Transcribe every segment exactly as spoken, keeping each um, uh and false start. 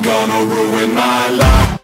I'm gonna ruin my life.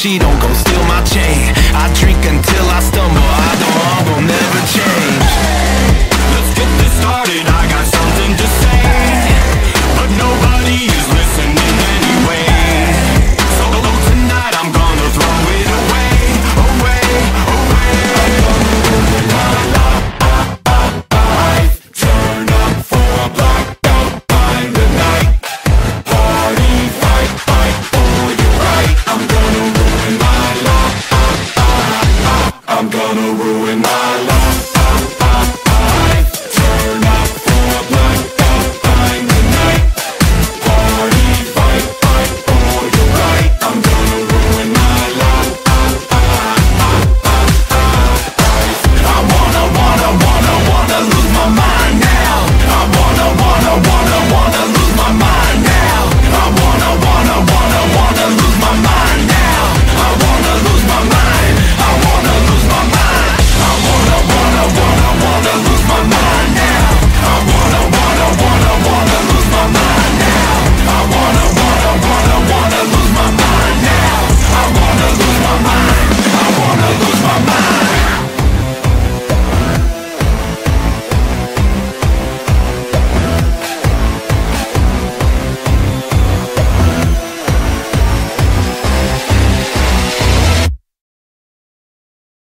She don't go steal my chain. I drink until I stumble. I know I will never change. Let's get this started. I got something to say, but nobody